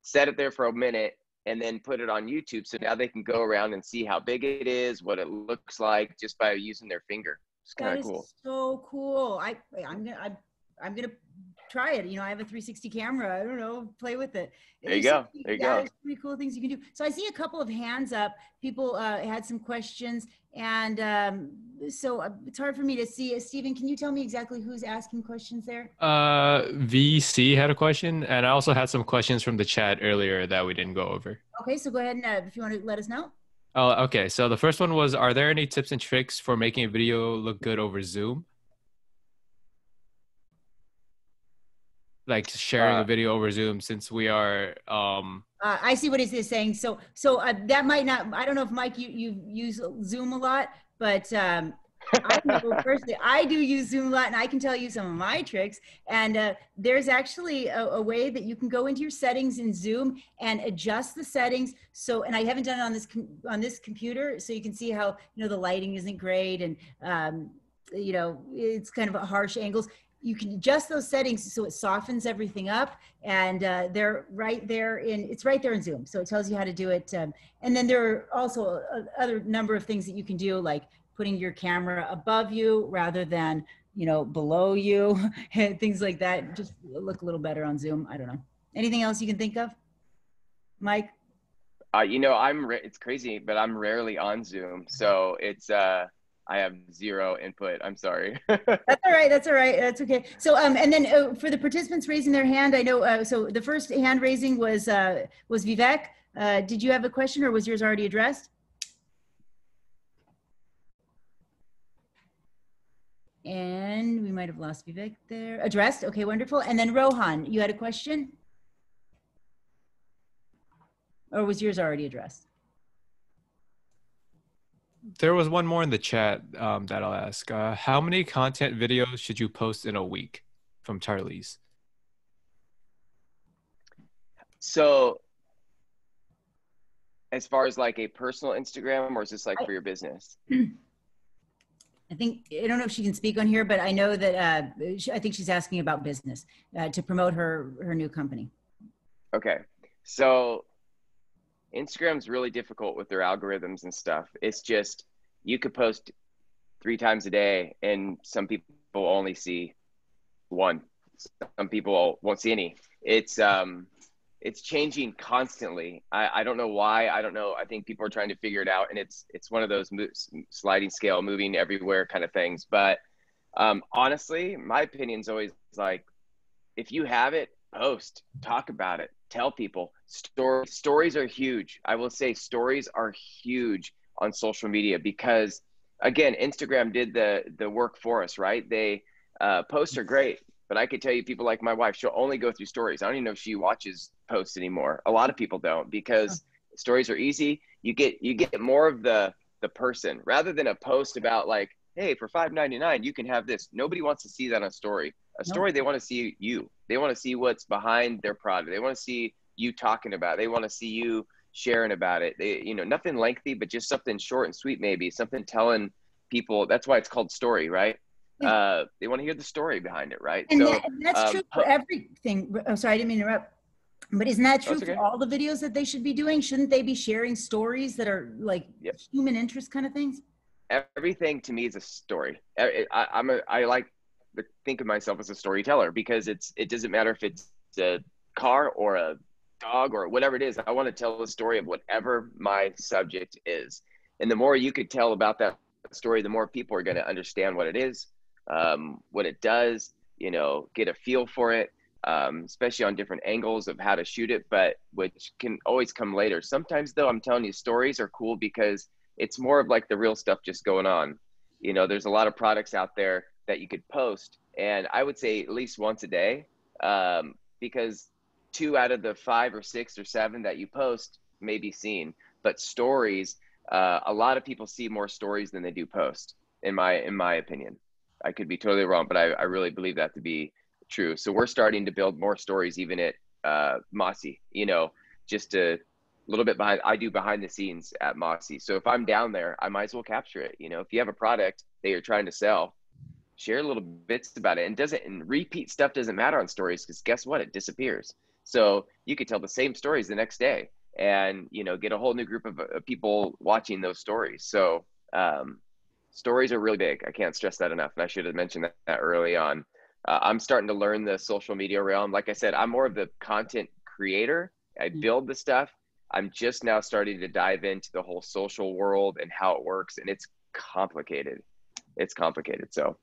set it there for a minute, and then put it on YouTube. So now they can go around and see how big it is, what it looks like, just by using their finger. It's kind of cool. So cool. I, I'm gonna, I'm, I'm gonna try it. You know, I have a three sixty camera. I don't know, play with it. There you go. There you go. There's pretty cool things you can do. So I see a couple of hands up. People uh, had some questions, and um, so it's hard for me to see. Uh, Stephen, can you tell me exactly who's asking questions there? Uh, V C had a question, and I also had some questions from the chat earlier that we didn't go over. Okay, so go ahead and uh, if you want to let us know. Oh, okay. So the first one was, are there any tips and tricks for making a video look good over Zoom? Like sharing uh, a video over Zoom, since we are. Um, uh, I see what he's saying. So, so uh, that might not. I don't know if Mike, you you use Zoom a lot, but um, I know personally, I do use Zoom a lot, and I can tell you some of my tricks. And uh, there's actually a, a way that you can go into your settings in Zoom and adjust the settings. So, and I haven't done it on this com on this computer, so you can see how you know the lighting isn't great, and um, you know it's kind of a harsh angles. You can adjust those settings so it softens everything up, and uh, they're right there in, it's right there in Zoom. So it tells you how to do it. Um, and then there are also a, other number of things that you can do, like putting your camera above you rather than, you know, below you and things like that. Just look a little better on Zoom. I don't know. Anything else you can think of, Mike? Uh, you know, I'm, it's crazy, but I'm rarely on Zoom. So it's, uh, I have zero input. I'm sorry. That's all right. That's all right. That's okay. So, um, and then uh, for the participants raising their hand, I know, uh, so the first hand raising was, uh, was Vivek. Uh, did you have a question, or was yours already addressed? And we might have lost Vivek there. Addressed. Okay, wonderful. And then Rohan, you had a question? Or was yours already addressed? There was one more in the chat um, that I'll ask. Uh, how many content videos should you post in a week? From Charlize. So as far as like a personal Instagram, or is this like for your business? I think, I don't know if she can speak on here, but I know that uh, she, I think she's asking about business uh, to promote her, her new company. Okay. So Instagram's really difficult with their algorithms and stuff. It's just, you could post three times a day and some people only see one. Some people won't see any. It's, um, it's changing constantly. I, I don't know why. I don't know. I think people are trying to figure it out. And it's, it's one of those sliding scale, moving everywhere kind of things. But um, honestly, my opinion's always like, if you have it, post, talk about it, tell people. Story, stories are huge. I will say stories are huge on social media because, again, Instagram did the, the work for us, right? They uh, posts are great. But I could tell you people like my wife, she'll only go through stories. I don't even know if she watches posts anymore. A lot of people don't, because oh. stories are easy. You get you get more of the, the person rather than a post about like, hey, for five ninety-nine, you can have this. Nobody wants to see that on a story. A story, no. They want to see you. They want to see what's behind their product. They want to see you talking about it. They want to see you sharing about it. They, you know, nothing lengthy, but just something short and sweet, maybe. Something telling people. That's why it's called story, right? Uh, they want to hear the story behind it, right? And, so, that, and that's um, true for everything. Oh, sorry, I didn't mean to interrupt. But isn't that true oh, okay. for all the videos that they should be doing? Shouldn't they be sharing stories that are like yep. human interest kind of things? Everything to me is a story. I, I, I'm a, I like to think of myself as a storyteller, because it's it doesn't matter if it's a car or a dog or whatever it is. I want to tell a story of whatever my subject is. And the more you could tell about that story, the more people are going to understand what it is. Um, what it does, you know, get a feel for it, um, especially on different angles of how to shoot it, but which can always come later. Sometimes though, I'm telling you, stories are cool because it's more of like the real stuff just going on. You know, there's a lot of products out there that you could post, and I would say at least once a day, um, because two out of the five or six or seven that you post may be seen, but stories, uh, a lot of people see more stories than they do post, in my, in my opinion. I could be totally wrong, but I, I really believe that to be true. So we're starting to build more stories, even at uh, Mossy, you know, just a little bit behind. I do behind the scenes at Mossy. So if I'm down there, I might as well capture it. You know, if you have a product that you're trying to sell, share little bits about it. And doesn't, and repeat stuff doesn't matter on stories, because guess what? It disappears. So you could tell the same stories the next day and, you know, get a whole new group of uh, people watching those stories. So, um, stories are really big. I can't stress that enough. And I should have mentioned that, that early on. Uh, I'm starting to learn the social media realm. Like I said, I'm more of the content creator. I build the stuff. I'm just now starting to dive into the whole social world and how it works. And it's complicated. It's complicated. So.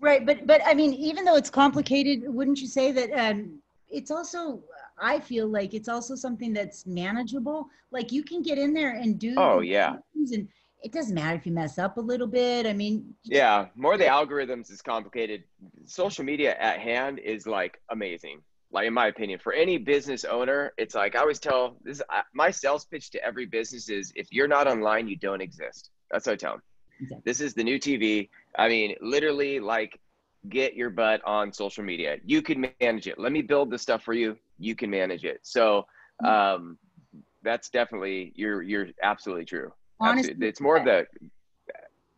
Right. But, but I mean, even though it's complicated, wouldn't you say that um, it's also, I feel like it's also something that's manageable. Like you can get in there and do. Oh, yeah. And, it doesn't matter if you mess up a little bit. I mean, yeah, more of the algorithms is complicated. Social media at hand is like amazing. Like in my opinion, for any business owner, it's like, I always tell this, I, my sales pitch to every business is, if you're not online, you don't exist. That's what I tell them. Exactly. This is the new T V. I mean, literally like get your butt on social media. You can manage it. Let me build the stuff for you. You can manage it. So um, that's definitely, you're, you're absolutely true. Honestly, it's more of the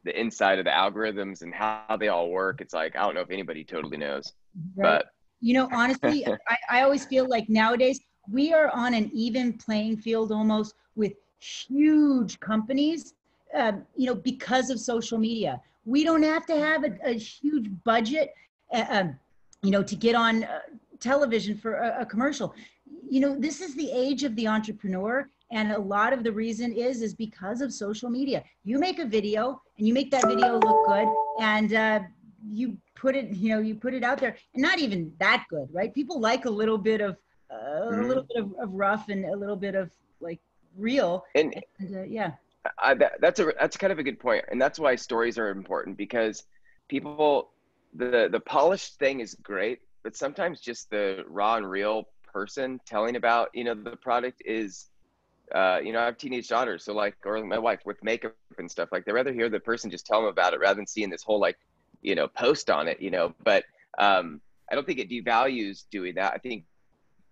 the inside of the algorithms and how they all work. It's like, I don't know if anybody totally knows, right. But you know, honestly, I, I always feel like nowadays we are on an even playing field almost with huge companies, um, you know, because of social media. We don't have to have a, a huge budget, uh, um, you know, to get on uh, television for a, a commercial. You know, this is the age of the entrepreneur. And a lot of the reason is, is because of social media. You make a video and you make that video look good, and uh, you put it, you know, you put it out there, and not even that good, right? People like a little bit of, uh, mm-hmm. a little bit of, of rough and a little bit of like real. And, and uh, yeah. I, that, that's a, that's kind of a good point. And that's why stories are important, because people, the, the polished thing is great, but sometimes just the raw and real person telling about, you know, the product is, Uh, you know, I have teenage daughters, so like, or my wife with makeup and stuff, like, they'd rather hear the person just tell them about it rather than seeing this whole, like, you know, post on it, you know, but um, I don't think it devalues doing that. I think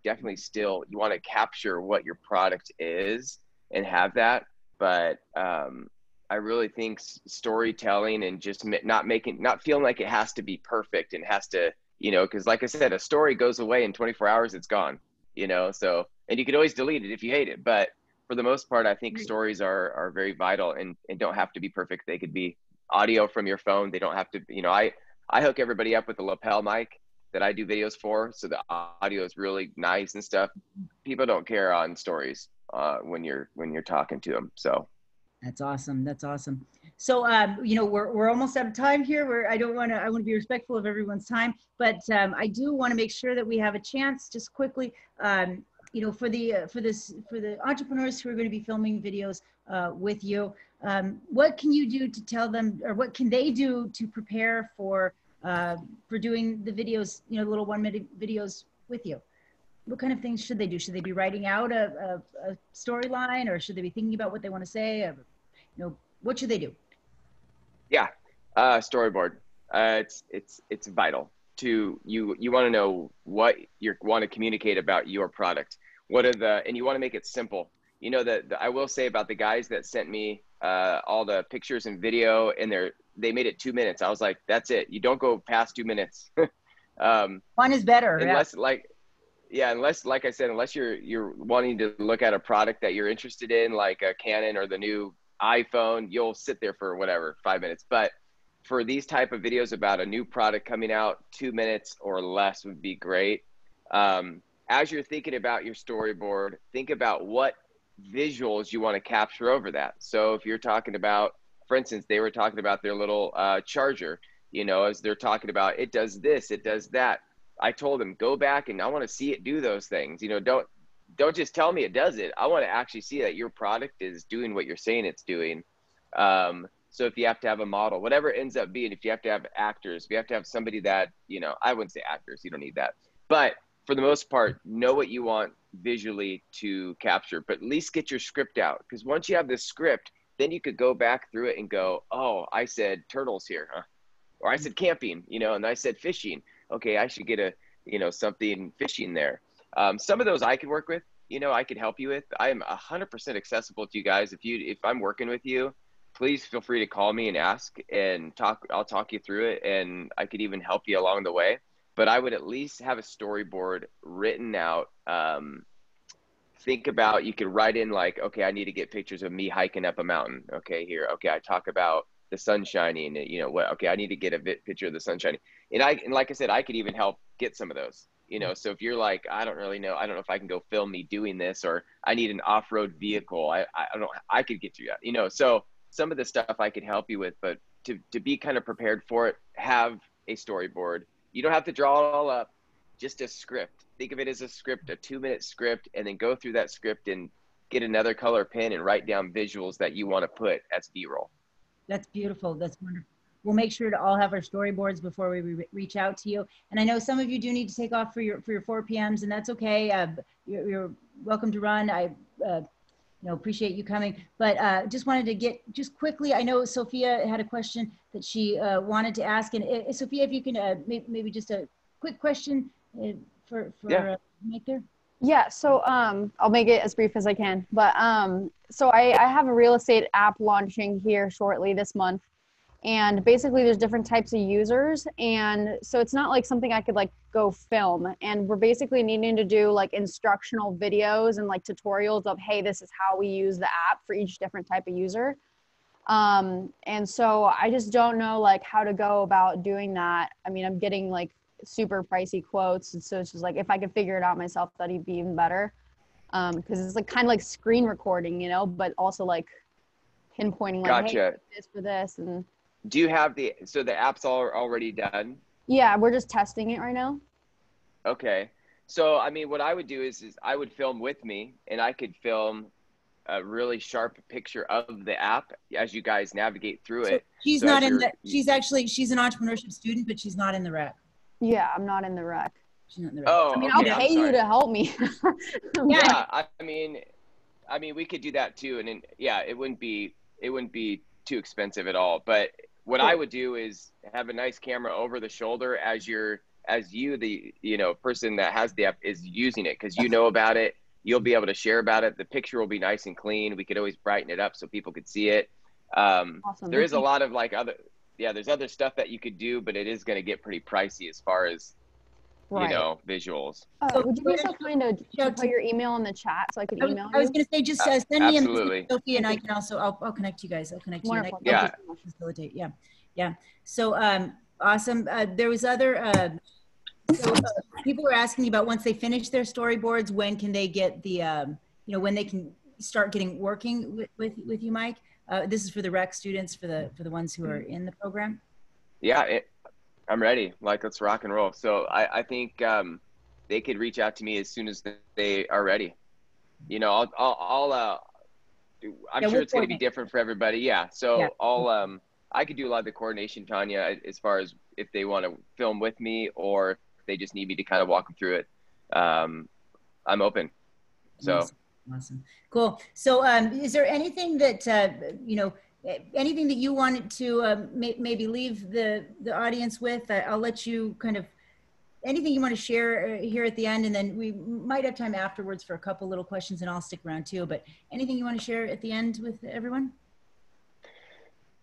definitely still you want to capture what your product is and have that, but um, I really think storytelling and just not making, not feeling like it has to be perfect and has to, you know, because like I said, a story goes away in twenty-four hours, it's gone, you know, so, and you can always delete it if you hate it, but for the most part, I think stories are, are very vital and, and don't have to be perfect. They could be audio from your phone. They don't have to, you know, I, I hook everybody up with a lapel mic that I do videos for. So the audio is really nice and stuff. People don't care on stories uh, when you're, when you're talking to them. So. That's awesome. That's awesome. So, um, you know, we're, we're almost out of time here. We're, I don't want to, I want to be respectful of everyone's time, but um, I do want to make sure that we have a chance just quickly. Um, You know, for the uh, for this for the entrepreneurs who are going to be filming videos uh, with you, um, what can you do to tell them, or what can they do to prepare for uh, for doing the videos? You know, little one minute videos with you. What kind of things should they do? Should they be writing out a, a, a storyline, or should they be thinking about what they want to say? Or, you know, what should they do? Yeah, uh, storyboard. Uh, it's it's it's vital. To you, you want to know what you want to communicate about your product. What are the, and you want to make it simple. You know, that I will say about the guys that sent me uh, all the pictures and video, and they're, they made it two minutes. I was like, that's it. You don't go past two minutes. um, One is better. Unless, yeah. like, yeah, unless, like I said, unless you're you're wanting to look at a product that you're interested in, like a Canon or the new iPhone, you'll sit there for whatever five minutes, but. For these type of videos about a new product coming out, two minutes or less would be great. Um, as you're thinking about your storyboard, think about what visuals you want to capture over that. So if you're talking about, for instance, they were talking about their little uh, charger, you know, as they're talking about, it does this, it does that. I told them, go back and I want to see it do those things. You know, don't, don't just tell me it does it. I want to actually see that your product is doing what you're saying it's doing. Um, So if you have to have a model, whatever it ends up being, if you have to have actors, if you have to have somebody that, you know, I wouldn't say actors, you don't need that. But for the most part, know what you want visually to capture, but at least get your script out. Because once you have this script, then you could go back through it and go, oh, I said turtles here, huh? Or I said camping, you know, and I said fishing. Okay, I should get a, you know, something fishing there. Um, some of those I could work with, you know, I could help you with. I am one hundred percent accessible to you guys. If you, if I'm working with you, please feel free to call me and ask and talk. I'll talk you through it, and I could even help you along the way. But I would at least have a storyboard written out. Um, think about, you could write in like, okay, I need to get pictures of me hiking up a mountain. Okay, here. Okay, I talk about the sun shining. You know what? Okay, I need to get a bit picture of the sun shining. And I, and like I said, I could even help get some of those. You know, so if you're like, I don't really know, I don't know if I can go film me doing this, or I need an off-road vehicle. I, I don't. I could get you that. You know, so. Some of the stuff I could help you with, but to, to be kind of prepared for it, have a storyboard. You don't have to draw it all up, just a script. Think of it as a script, a two minute script, and then go through that script and get another color pen and write down visuals that you want to put as B-roll. That's beautiful. That's wonderful. We'll make sure to all have our storyboards before we re reach out to you. And I know some of you do need to take off for your, for your four P Ms, and that's okay. Uh, you're, you're welcome to run. I, uh, No, appreciate you coming, but uh, just wanted to get just quickly. I know Sophia had a question that she uh, wanted to ask, and uh, Sophia, if you can uh, may maybe just a quick question uh, for for yeah. uh, Mike there. Yeah, so um, I'll make it as brief as I can. But um, so I, I have a real estate app launching here shortly this month, and basically there's different types of users, and so it's not like something I could like go film, and we're basically needing to do like instructional videos and like tutorials of, hey, this is how we use the app for each different type of user, um and so I just don't know like how to go about doing that. I mean, I'm getting like super pricey quotes, and so it's just like, if I could figure it out myself, that'd be even better. um because it's like kind of like screen recording, you know, but also like pinpointing like, gotcha. Hey, this for this. And do you have the so the app's all already done? Yeah, we're just testing it right now. Okay, so I mean, what I would do is is I would film with me, and I could film a really sharp picture of the app as you guys navigate through it. So she's so not in the, she's actually, she's an entrepreneurship student, but she's not in the rec. Yeah, I'm not in the rec. She's not in the rec. Oh, I mean, okay, I'll pay you to help me. yeah, yeah I, I mean, I mean, we could do that too. And then, yeah, it wouldn't be, it wouldn't be too expensive at all. But what I would do is have a nice camera over the shoulder as you're, as you, the, you know, person that has the app is using it, because you know about it. You'll be able to share about it. The picture will be nice and clean. We could always brighten it up so people could see it. Um, awesome. There is a lot of like other, yeah, there's other stuff that you could do, but it is going to get pretty pricey as far as, right. you know, visuals. Oh, would you be so kind to show put your email in the chat so I could email you? I was, was going to say, just uh, send absolutely. me a message, Sophie, and I can also, I'll, I'll connect you guys. I'll connect you. Wonderful. And I, yeah. I'll facilitate. Yeah. Yeah. So um, awesome. Uh, there was other, uh, so uh, people are asking about once they finish their storyboards, when can they get the, um, you know, when they can start getting working with, with, with you, Mike? Uh, this is for the rec students, for the for the ones who are in the program. Yeah, it, I'm ready. Like, let's rock and roll. So I, I think um, they could reach out to me as soon as they are ready. You know, I'll, I'll, I'll uh, I'm yeah, sure it's going to be different for everybody. Yeah. So yeah. I'll, um, I could do a lot of the coordination, Tanya, as far as if they want to film with me or they just need me to kind of walk them through it. Um, I'm open. So awesome. awesome. Cool. So um, is there anything that, uh, you know, anything that you wanted to uh, may maybe leave the, the audience with? I I'll let you kind of, anything you want to share here at the end, and then we might have time afterwards for a couple little questions, and I'll stick around too, but anything you want to share at the end with everyone?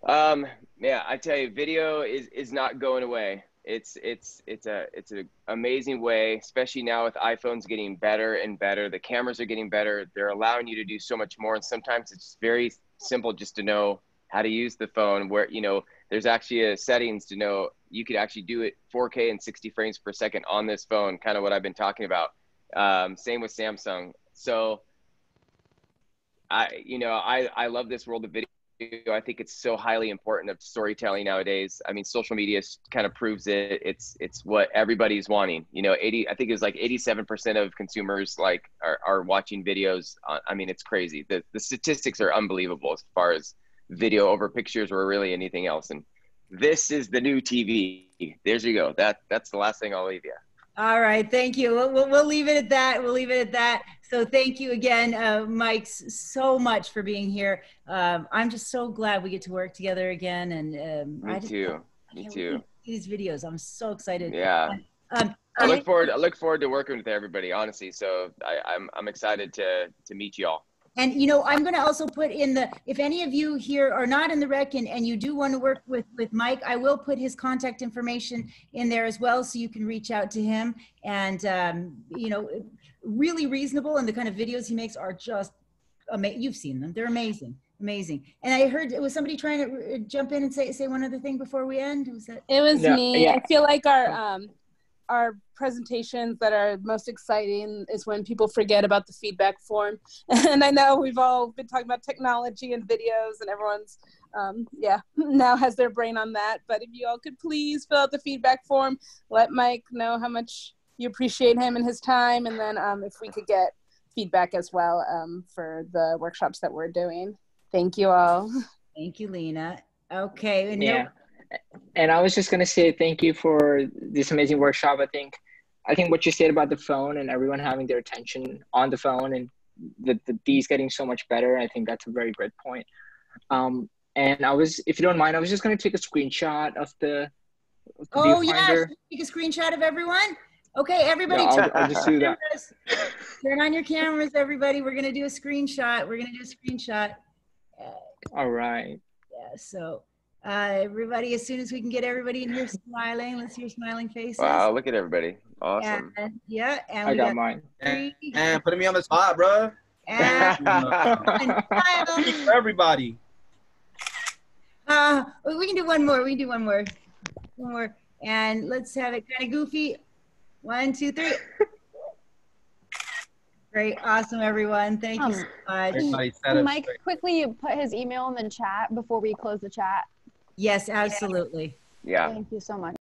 Um, yeah, I tell you, video is, is not going away. It's it's it's a it's an amazing way, especially now with iPhones getting better and better. The cameras are getting better. They're allowing you to do so much more. And sometimes it's very simple just to know how to use the phone. Where you know there's actually a settings to know you could actually do it four K and sixty frames per second on this phone. Kind of what I've been talking about. Um, same with Samsung. So I you know I I love this world of video. I think it's so highly important of storytelling nowadays. I mean, social media kind of proves it. It's it's what everybody's wanting. You know, eighty. I think it was like eighty-seven percent of consumers like are, are watching videos. On, I mean, it's crazy. The the statistics are unbelievable as far as video over pictures or really anything else. And this is the new T V. There you go. That that's the last thing I'll leave you. All right, thank you. We'll, we'll, we'll leave it at that. We'll leave it at that. So thank you again, uh, Mike, so much for being here. Um, I'm just so glad we get to work together again. And um, Me I just, too. I Me too. These videos, I'm so excited. Yeah. Um, I look forward. I look forward to working with everybody, honestly. So I, I'm I'm excited to to meet y'all. And you know, I'm going to also put in the, if any of you here are not in the rec and, and you do want to work with, with Mike, I will put his contact information in there as well, so you can reach out to him. And, um, you know, really reasonable, and the kind of videos he makes are just amazing. You've seen them. They're amazing. Amazing. And I heard, was somebody trying to jump in and say, say one other thing before we end? Was that? It was no, me. Yeah. I feel like our, um, our presentations that are most exciting is when people forget about the feedback form. And I know we've all been talking about technology and videos, and everyone's, um, yeah, now has their brain on that. But if you all could please fill out the feedback form, let Mike know how much you appreciate him and his time. And then um, if we could get feedback as well um, for the workshops that we're doing. Thank you all. Thank you, Lena. Okay. And yeah. And I was just going to say thank you for this amazing workshop. I think I think what you said about the phone and everyone having their attention on the phone, and the, the D's getting so much better, I think that's a very great point. Um, and I was, if you don't mind, I was just going to take a screenshot of the, of the oh, viewfinder. Yeah. Take a screenshot of everyone. Okay, everybody, yeah, turn, I'll, I'll just do that. Turn on your cameras, everybody. We're going to do a screenshot. We're going to do a screenshot. Uh, All right. Yeah, so... Uh, everybody, as soon as we can get everybody in here smiling, let's hear smiling faces. Wow, look at everybody. Awesome. And, yeah. And I we got, got mine. And, and putting me on the spot, bro. And, and for everybody. Uh, we can do one more. We can do one more. One more. And let's have it kind of goofy. One, two, three. Great, awesome, everyone. Thank um, you so much. Everybody set up Mike, straight. Quickly you put his email in the chat before we close the chat. Yes, absolutely. Yeah. Thank you so much.